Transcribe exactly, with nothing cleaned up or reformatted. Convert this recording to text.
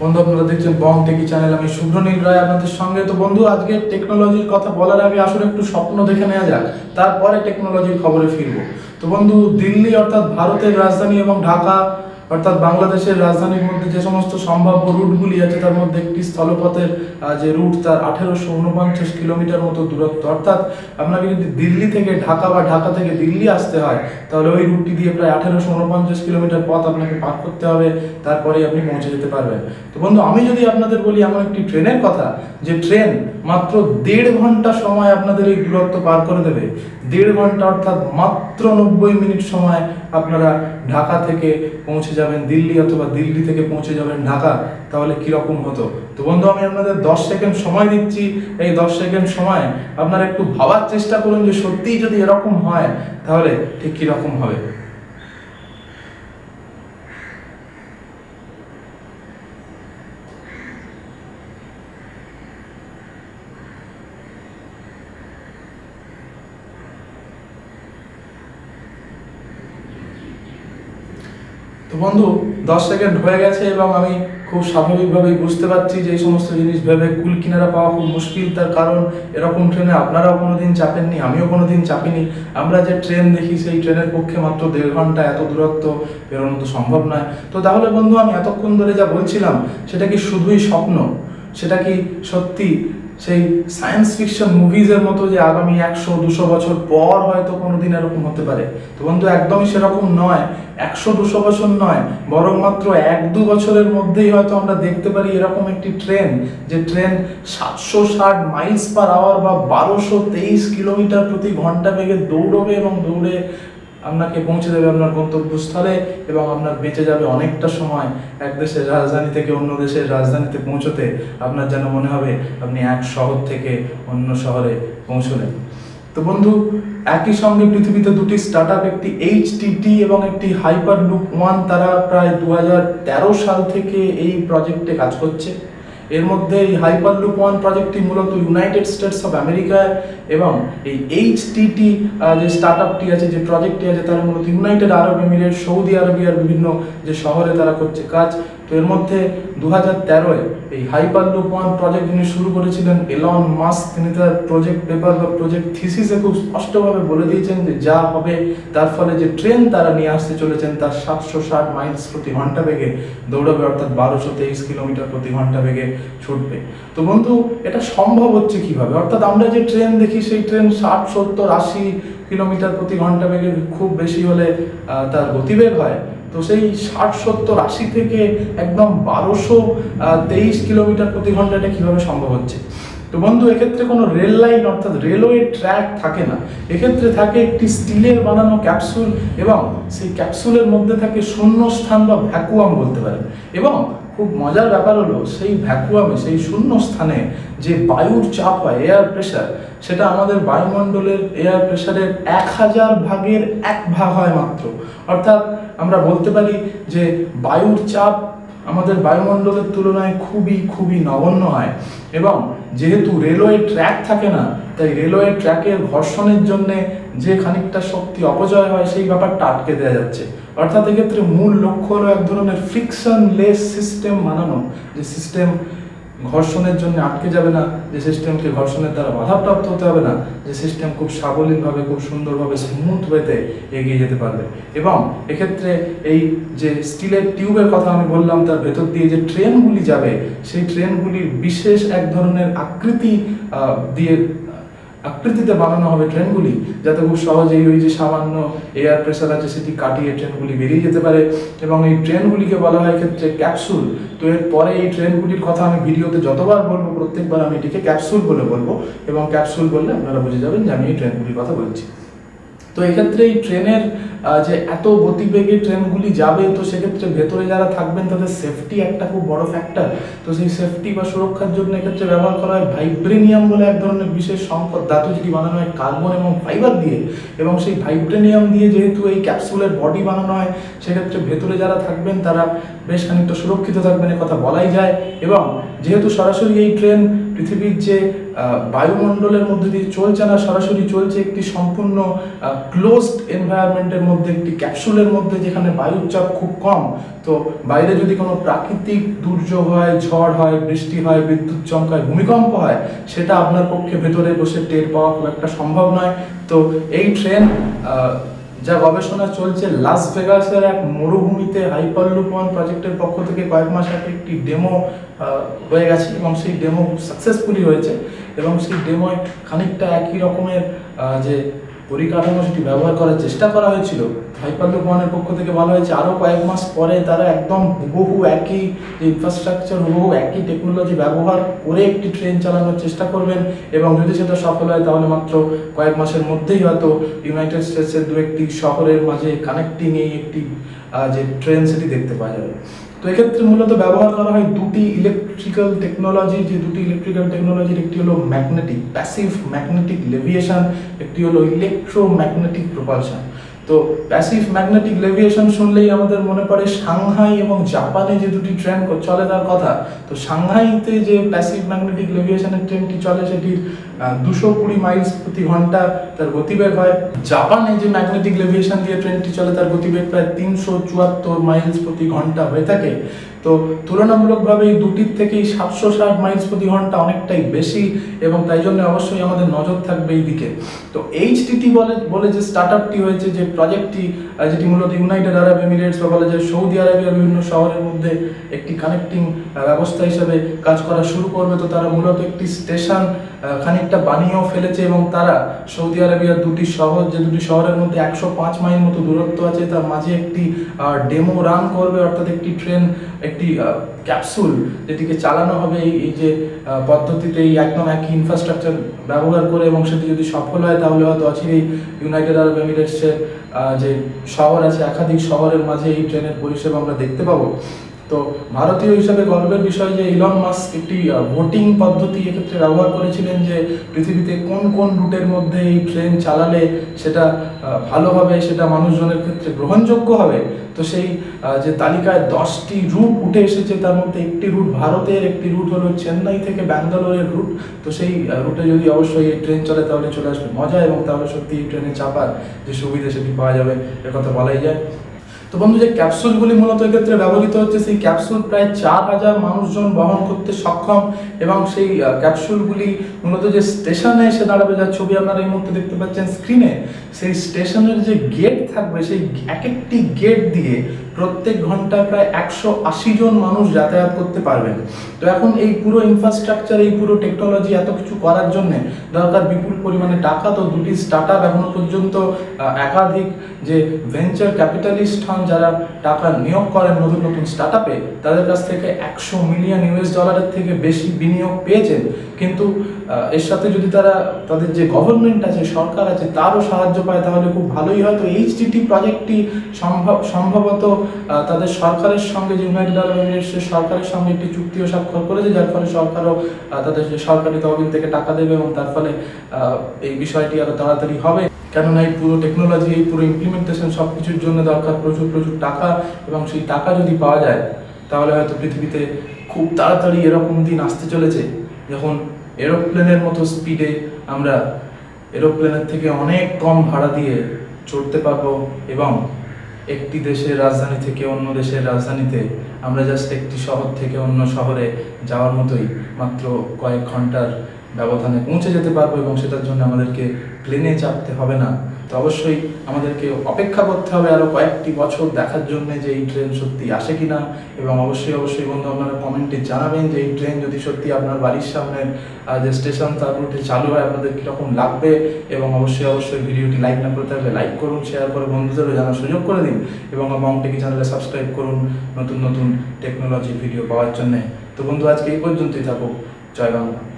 বন্ধু আপনারা দেখছেন বং টেকি চ্যানেল, আমি শুভ্রনীল রায় আপনাদের সঙ্গে। তো বন্ধু, আজকে টেকনোলজির কথা বলার আগে আসলে একটু স্বপ্ন দেখে নেওয়া যাক, তারপরে টেকনোলজির খবরে ফিরবো। তো বন্ধু, দিল্লি অর্থাৎ ভারতের রাজধানী এবং ঢাকা অর্থাৎ বাংলাদেশের রাজধানীর মধ্যে যে সমস্ত সম্ভাব্য রুটগুলি আছে তার মধ্যে একটি স্থলপথের যে রুট তার আঠেরোশো উনপঞ্চাশ কিলোমিটার মতো দূরত্ব, অর্থাৎ আপনাকে যদি দিল্লি থেকে ঢাকা বা ঢাকা থেকে দিল্লি আসতে হয় তাহলে ওই রুটটি দিয়ে প্রায় আঠেরোশো উনপঞ্চাশ কিলোমিটার পথ আপনাকে পার করতে হবে, তারপরেই আপনি পৌঁছে যেতে পারবেন। তো বন্ধু, আমি যদি আপনাদের বলি এমন একটি ট্রেনের কথা যে ট্রেন মাত্র দেড় ঘন্টা সময় আপনাদের এই দূরত্ব পার করে দেবে। দেড় ঘন্টা অর্থাৎ মাত্র নব্বই মিনিট সময় আপনারা ঢাকা থেকে পৌঁছে যাবেন দিল্লি, অথবা দিল্লি থেকে পৌঁছে যাবেন ঢাকা, তাহলে কীরকম হতো? তো বন্ধু, আমি আপনাদের দশ সেকেন্ড সময় দিচ্ছি। এই দশ সেকেন্ড সময় আপনারা একটু ভাবার চেষ্টা করুন যে সত্যিই যদি এরকম হয় তাহলে ঠিক কীরকম হবে। তো বন্ধু, দশ সেকেন্ড হয়ে গেছে এবং আমি খুব স্বাভাবিকভাবেই বুঝতে পারছি যে এই সমস্ত জিনিস ভেবে কুল কিনারা পাওয়া খুব মুশকিল। তার কারণ এরকম ট্রেনে আপনারাও কোনো দিন চাপেননি, আমিও কোনো দিন চাপিনি। আমরা যে ট্রেন দেখি সেই ট্রেনের পক্ষে মাত্র দেড় ঘন্টা এত দূরত্ব পেরোনো তো সম্ভব নয়। তো তাহলে বন্ধু, আমি এতক্ষণ ধরে যা বলছিলাম সেটা কি শুধুই স্বপ্ন? সেটা কি সত্যি সেই সায়েন্স ফিকশন মুভিজের মতো যে আগামী একশো দুশো বছর পর হয়তো কোনো দিন এরকম হতে পারে? তো বন্ধু, একদমই সেরকম নয়, একশো দুশো বছর নয়, বরং মাত্র এক দু বছরের মধ্যেই হয়তো আমরা দেখতে পারি এরকম একটি ট্রেন যে ট্রেন সাতশো ষাট মাইলস পার আওয়ার বা বারোশো তেইশ কিলোমিটার প্রতি ঘন্টা বেগে দৌড়বে এবং দৌড়ে আপনাকে পৌঁছে দেবে আপনার গন্তব্যস্থলে, এবং আপনার বেঁচে যাবে অনেকটা সময়। এক দেশের রাজধানী থেকে অন্য দেশের রাজধানীতে পৌঁছতে আপনার যেন মনে হবে আপনি এক শহর থেকে অন্য শহরে পৌঁছলেন। তো বন্ধু, একই সঙ্গে পৃথিবীতে দুটি স্টার্ট আপ, একটি এইচটিটি এবং একটি হাইপারলুপ ওয়ান, তারা প্রায় দু হাজার তেরো সাল থেকে এই প্রজেক্টে কাজ করছে। এর মধ্যে এই হাইপারলুপ ওয়ান প্রজেক্টটি মূলত ইউনাইটেড স্টেটস অফ আমেরিকায়, এবং এই এইচটিটি যে স্টার্ট আপটি আছে, যে প্রজেক্টটি আছে, তারা মূলত ইউনাইটেড আরব এমিরেট, সৌদি আরবিয়ার বিভিন্ন যে শহরে তারা করছে কাজ। তো এর মধ্যে দু হাজার তেরোয় এই হাইপারলুপ ওয়ান প্রজেক্ট যিনি শুরু করেছিলেন এলন মাস্ক, তিনি তার প্রজেক্ট পেপার বা প্রজেক্ট থিসিসে খুব স্পষ্টভাবে বলে দিয়েছেন যে যা হবে তার ফলে যে ট্রেন তারা নিয়ে আসতে চলেছেন তার সাতশো ষাট মাইলস প্রতি ঘন্টা বেগে দৌড়াবে, অর্থাৎ বারোশো তেইশ কিলোমিটার প্রতি ঘন্টা বেগে ছুটবে। তো বন্ধু, এটা সম্ভব হচ্ছে কিভাবে? অর্থাৎ আমরা যে ট্রেন দেখি সেই ট্রেন ষাট সত্তর আশি কিলোমিটার প্রতি ঘন্টা বেগে খুব বেশি হলে তার গতিবেগ হয়। তো সেই ষাট সত্তর আশি থেকে একদম বারোশো তেইশ কিলোমিটার প্রতি ঘন্টাটা কীভাবে সম্ভব হচ্ছে? তো বন্ধু, এক্ষেত্রে কোনো রেল লাইন অর্থাৎ রেলওয়ে ট্র্যাক থাকে না, এক্ষেত্রে থাকে একটি স্টিলের বানানো ক্যাপসুল, এবং সেই ক্যাপসুলের মধ্যে থাকে শূন্যস্থান বা ভ্যাকুয়াম বলতে পারেন। এবং খুব মজার ব্যাপার হলো সেই ভ্যাকুয়ামে, সেই শূন্যস্থানে যে বায়ুর চাপ হয়, এয়ার প্রেশার, সেটা আমাদের বায়ুমণ্ডলের এয়ার প্রেশারের এক হাজার ভাগের এক ভাগ হয় মাত্র। অর্থাৎ আমরা বলতে পারি যে বায়ুর চাপ আমাদের বায়ুমণ্ডলের তুলনায় খুবই খুবই নগণ্য হয়। এবং যেহেতু রেলওয়ে ট্র্যাক থাকে না, তাই রেলওয়ে ট্র্যাকের ঘর্ষণের জন্যে যে খানিকটা শক্তি অপচয় হয় সেই ব্যাপারটা আটকে দেওয়া যাচ্ছে। অর্থাৎ এক্ষেত্রে মূল লক্ষ্য হলো এক ধরনের ফ্রিকশনলেস সিস্টেম বানানো, যে সিস্টেম ঘর্ষণের জন্য আটকে যাবে না, যে সিস্টেমকে ঘর্ষণের দ্বারা বাধাপ্রাপ্ত হতে হবে না, যে সিস্টেম খুব সাবলীলভাবে খুব সুন্দরভাবে স্মুথ ওয়েতে এগিয়ে যেতে পারবে। এবং এক্ষেত্রে এই যে স্টিলের টিউবের কথা আমি বললাম, তার ভেতর দিয়ে যে ট্রেনগুলি যাবে সেই ট্রেনগুলির বিশেষ এক ধরনের আকৃতি দিয়ে আকৃতিতে বানানো হবে ট্রেনগুলি, যাতে খুব সহজেই ওই যে সামান্য এয়ার প্রেশার আছে সেটি কাটিয়ে ট্রেনগুলি বেরিয়ে যেতে পারে। এবং এই ট্রেনগুলিকে বলা হয় ক্ষেত্রে ক্যাপসুল। তো এরপরে এই ট্রেনগুলির কথা আমি ভিডিওতে যতবার বলবো প্রত্যেকবার আমি এটিকে ক্যাপসুল বলে বলবো, এবং ক্যাপসুল বললে আপনারা বুঝে যাবেন যে আমি এই ট্রেনগুলির কথা বলছি। তো এক্ষেত্রে এই ট্রেনের যে এত গতিবেগে ট্রেনগুলি যাবে, তো সেক্ষেত্রে ভেতরে যারা থাকবেন তাদের সেফটি একটা খুব বড় ফ্যাক্টর। তো সেই সেফটি বা সুরক্ষার জন্য এক্ষেত্রে ব্যবহার করা হয় ভাইব্রেনিয়াম বলে এক ধরনের বিশেষ সংকর ধাতু, যেটি বানানো হয় কার্বন এবং ফাইবার দিয়ে। এবং সেই ভাইব্রেনিয়াম দিয়ে যেহেতু এই ক্যাপসুলের বডি বানানো হয়, সেক্ষেত্রে ভেতরে যারা থাকবেন তারা বেশ খানিকটা সুরক্ষিত থাকবেন, এ কথা বলাই যায়। এবং যেহেতু সরাসরি এই ট্রেন পৃথিবীর যে বায়ুমণ্ডলের মধ্যে দিয়ে চলছে না, সরাসরি চলছে একটি সম্পূর্ণ ক্লোজড এনভায়রনমেন্টের মধ্যে, একটি ক্যাপসুলের মধ্যে, যেখানে বায়ুর চাপ খুব কম। তো বাইরে যদি কোনো প্রাকৃতিক দুর্যোগ হয়, ঝড় হয়, বৃষ্টি হয়, বিদ্যুৎ চমকায়, ভূমিকম্প হয়, সেটা আপনার পক্ষে ভেতরে বসে টের পাওয়া খুব একটা সম্ভব নয়। তো এই ট্রেন যা গবেষণা চলছে লাস ভেগাসের এক মরুভূমিতে হাইপারলুপ ওয়ান প্রজেক্টের পক্ষ থেকে কয়েক মাস আগে একটি ডেমো হয়ে গেছে এবং সেই ডেমো সাকসেসফুলি হয়েছে এবং সেই ডেমোয় খানিকটা একই রকমের যে পরিকাঠামো সেটি ব্যবহার করার চেষ্টা করা হয়েছিল। হাইপারলুপ ওয়ানের পক্ষ থেকে বলা হয়েছে আরও কয়েক মাস পরে তারা একদম হুবহু একই যে ইনফ্রাস্ট্রাকচার, হুবহু একই টেকনোলজি ব্যবহার করে একটি ট্রেন চালানোর চেষ্টা করবেন এবং যদি সেটা সফল হয় তাহলে মাত্র কয়েক মাসের মধ্যেই হয়তো ইউনাইটেড স্টেটসের দু একটি শহরের মাঝে কানেক্টিং এই একটি যে ট্রেন সেটি দেখতে পাওয়া যাবে। তো এক্ষেত্রে মূলত ব্যবহার করা হয় দুটি ইলেকট্রিক্যাল টেকনোলজি, যে দুটি ইলেকট্রিক্যাল টেকনোলজির একটি হলো ম্যাগনেটিক প্যাসিভ ম্যাগনেটিক লেভিয়েশন, একটি হলো ইলেকট্রোম্যাগনেটিক প্রপালশন। তো প্যাসিভ ম্যাগনেটিক লেভিয়েশন শুনলেই আমাদের মনে পড়ে সাংহাই এবং জাপানে যে দুটি ট্রেন চলে তার কথা। তো সাংহাইতে যে প্যাসিভ ম্যাগনেটিক লেভিয়েশনের ট্রেনটি চলে সেটির দুশো কুড়ি মাইলস প্রতি ঘন্টা তার গতিবেগ হয়। জাপানে যে ম্যাগনেটিক লেভিয়েশন দিয়ে ট্রেনটি চলে তার গতিবেগ প্রায় তিনশো চুয়াত্তর মাইলস প্রতি ঘন্টা হয়ে থাকে। তো তুলনামূলকভাবে এই দুটির থেকেই সাতশো ষাট মাইলস প্রতি ঘন্টা অনেকটাই বেশি এবং তাই জন্য অবশ্যই আমাদের নজর থাকবে এই দিকে। তো এইচটিটি বলে বলে যে স্টার্ট আপটি হয়েছে, যে প্রজেক্টটি, যেটি মূলত ইউনাইটেড আরব এমিরেটস বা বলা যায় সৌদি আরবের বিভিন্ন শহরের মধ্যে একটি কানেক্টিং ব্যবস্থা হিসেবে কাজ করা শুরু করবে। তো তারা মূলত একটি স্টেশন খানিকটা বানিয়েও ফেলেছে এবং তারা সৌদি আরবিয়ার দুটি শহর, যে দুটি শহরের মধ্যে একশো পাঁচ মাইল মতো দূরত্ব আছে, তার মাঝে একটি ডেমো রান করবে, অর্থাৎ একটি ট্রেন, একটি ক্যাপসুল যেটিকে চালানো হবে এই যে পদ্ধতিতে, এই একদম একই ইনফ্রাস্ট্রাকচার ব্যবহার করে এবং সেটি যদি সফল হয় তাহলে হয়তো অচিরেই ইউনাইটেড আরব এমিরেটসের যে শহর আছে একাধিক শহরের মাঝে এই ট্রেনের পরিষেবা আমরা দেখতে পাবো। তো ভারতীয় হিসাবে গর্বের বিষয় যে ইলন মাস্ক একটি ভোটিং পদ্ধতি এক্ষেত্রে ব্যবহার করেছিলেন যে পৃথিবীতে কোন কোন রুটের মধ্যে এই ট্রেন চালালে সেটা ভালো হবে, সেটা মানুষজনের ক্ষেত্রে গ্রহণযোগ্য হবে। তো সেই যে তালিকায় দশটি রুট উঠে এসেছে, তার মধ্যে একটি রুট ভারতের, একটি রুট হলো চেন্নাই থেকে ব্যাঙ্গালোরের রুট। তো সেই রুটে যদি অবশ্যই এই ট্রেন চলে তাহলে চলে আসবে মজা এবং তাহলে সত্যি এই ট্রেনে চাপার যে সুবিধা সেটি পাওয়া যাবে, এর কথা বলাই যায়। তো বন্ধু, যে ক্যাপসুলগুলি মূলত এক্ষেত্রে ব্যবহৃত হচ্ছে সেই ক্যাপসুল প্রায় চার হাজার মানুষজন বহন করতে সক্ষম এবং সেই ক্যাপসুলগুলি মূলত যে স্টেশনে এসে দাঁড়াবে, যার ছবি আপনারা এই মুহূর্তে দেখতে পাচ্ছেন স্ক্রিনে, সেই স্টেশনের যে গেট থাকবে সেই এক একটি গেট দিয়ে প্রত্যেক ঘন্টায় প্রায় একশো আশি জন মানুষ যাতায়াত করতে পারবেন। তো এখন এই পুরো ইনফ্রাস্ট্রাকচার, এই পুরো টেকনোলজি, এত কিছু করার জন্যে দরকার বিপুল পরিমাণে টাকা। তো দুটি স্টার্ট আপ এখনো পর্যন্ত একাধিক যে ভেঞ্চার ক্যাপিটালিস্ট হন, যারা টাকা নিয়োগ করেন নতুন নতুন স্টার্ট আপে, তাদের কাছ থেকে একশো মিলিয়ন ইউএস ডলারের থেকে বেশি বিনিয়োগ পেয়েছেন। কিন্তু এর সাথে যদি তারা তাদের যে গভর্নমেন্ট আছে, সরকার আছে, তারও সাহায্য পায় তাহলে খুব ভালোই হয়। তো এইচটিটি প্রজেক্টটি সম্ভব সম্ভবত তাদের সরকারের সঙ্গে, যে ইউনাইটেড আরব এমিরেটসের সরকারের সঙ্গে একটি চুক্তিও স্বাক্ষর করেছে, যার ফলে সরকারও তাদের সরকারি তহবিল থেকে টাকা দেবে এবং তার ফলে এই বিষয়টি আরও তাড়াতাড়ি হবে। কেননা এই পুরো টেকনোলজি, এই পুরো ইমপ্লিমেন্টেশন সব কিছুর জন্য দরকার প্রচুর প্রচুর টাকা এবং সেই টাকা যদি পাওয়া যায় তাহলে হয়তো পৃথিবীতে খুব তাড়াতাড়ি এরকম দিন আসতে চলেছে যখন এরোপ্লেনের মতো স্পিডে আমরা এরোপ্লেনের থেকে অনেক কম ভাড়া দিয়ে চড়তে পারবো এবং একটি দেশের রাজধানী থেকে অন্য দেশের রাজধানীতে আমরা জাস্ট একটি শহর থেকে অন্য শহরে যাওয়ার মতোই মাত্র কয়েক ঘন্টার ব্যবধানে পৌঁছে যেতে পারবো এবং সেটার জন্য আমাদেরকে প্লেনে চাপতে হবে না। তো অবশ্যই আমাদেরকে অপেক্ষা করতে হবে আরও কয়েকটি বছর দেখার জন্য যে এই ট্রেন সত্যি আসে কি না এবং অবশ্যই অবশ্যই বন্ধু আপনারা কমেন্টে জানাবেন যে এই ট্রেন যদি সত্যি আপনার বাড়ির সামনের যে স্টেশন তার রুটে চালু হয় আপনাদের কীরকম লাগবে এবং অবশ্যই অবশ্যই ভিডিওটি লাইক না করে থাকলে লাইক করুন, শেয়ার করে বন্ধুদেরও জানার সুযোগ করে দিন এবং বংটেকি চ্যানেলে সাবস্ক্রাইব করুন নতুন নতুন টেকনোলজির ভিডিও পাওয়ার জন্যে। তো বন্ধু আজকে এই পর্যন্তই থাকুক। জয় বাংলা।